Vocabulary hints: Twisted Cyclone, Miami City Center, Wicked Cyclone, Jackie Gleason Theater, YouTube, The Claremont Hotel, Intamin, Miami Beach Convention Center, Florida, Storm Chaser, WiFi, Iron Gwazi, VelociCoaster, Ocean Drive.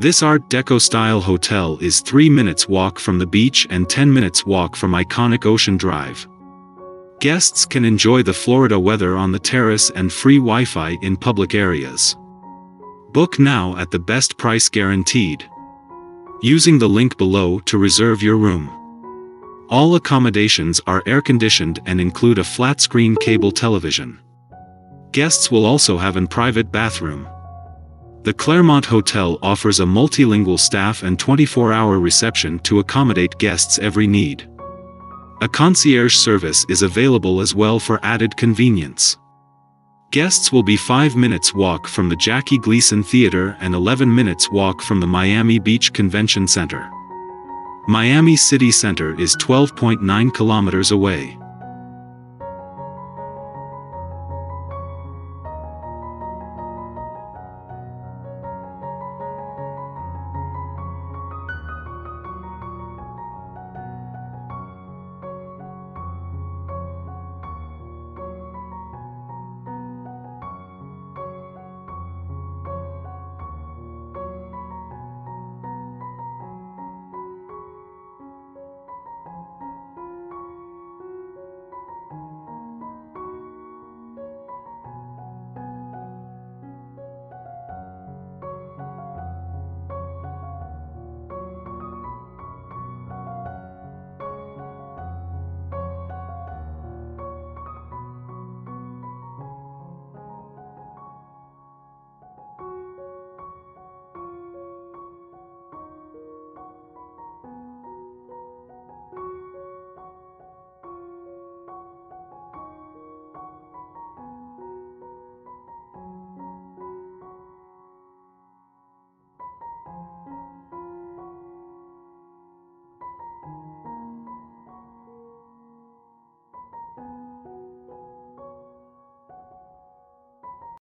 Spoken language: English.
This Art Deco-style hotel is 3 minutes walk from the beach and 10 minutes walk from iconic Ocean Drive. Guests can enjoy the Florida weather on the terrace and free Wi-Fi in public areas. Book now at the best price guaranteed, using the link below to reserve your room. All accommodations are air-conditioned and include a flat-screen cable television. Guests will also have a private bathroom. The Claremont Hotel offers a multilingual staff and 24-hour reception to accommodate guests' every need. A concierge service is available as well for added convenience. Guests will be 5 minutes walk from the Jackie Gleason Theater and 11 minutes walk from the Miami Beach Convention Center. Miami City Center is 12.9 kilometers away.